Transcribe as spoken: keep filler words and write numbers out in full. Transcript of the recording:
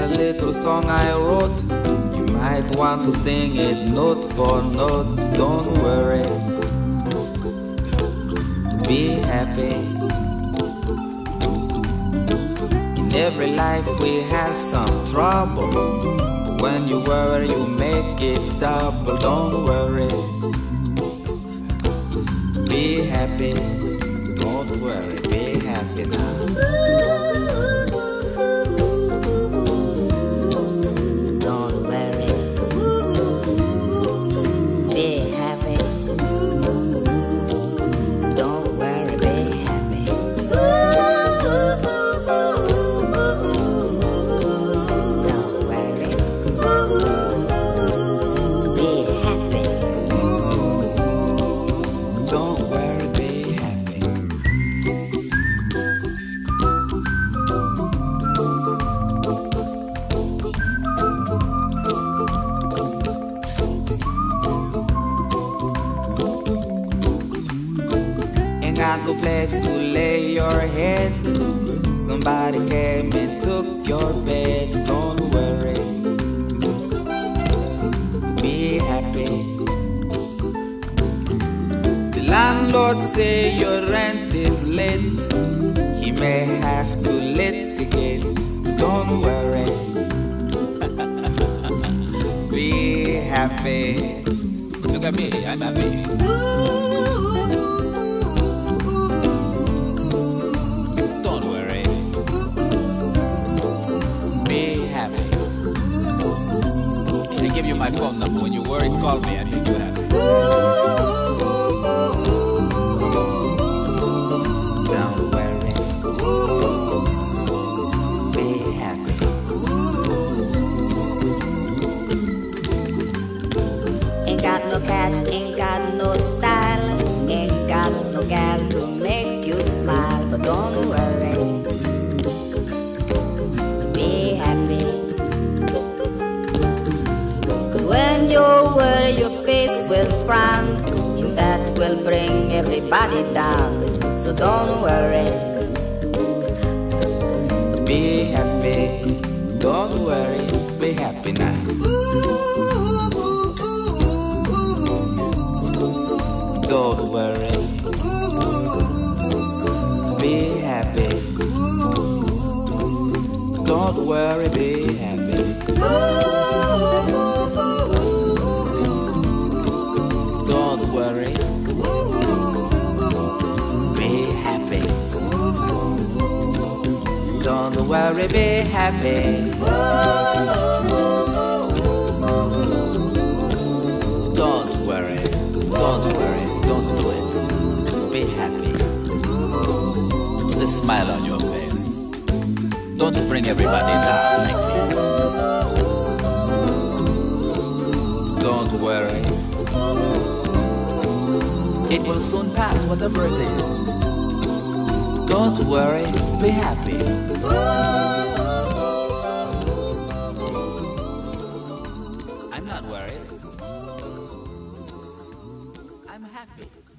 a little song I wrote. You might want to sing it note for note. Don't worry, be happy. In every life we have some trouble, but when you worry you make it double. Don't worry, be happy. Don't worry, be happy now. Got no place to lay your head. Somebody came and took your bed. Don't worry, be happy. The landlord say your rent is late. He may have to litigate. Don't worry, be happy. Look at me, I'm happy. Give you my phone number. When you worry, call me. I need you happy. Don't worry, be happy. Ain't got no cash, ain't got no style, ain't got no gal to make you smile, but don't worry. When you worry, your face will frown, and that will bring everybody down. So don't worry, be happy. Don't worry, be happy now. Don't worry, be happy. Don't worry, be happy. Don't worry, be happy. Don't worry, be happy. Don't worry, don't worry, don't do it. Be happy. Put a smile on your face. Don't bring everybody down like this. Don't worry. It will soon pass, whatever it is. Don't worry, be happy. I'm not worried. I'm happy.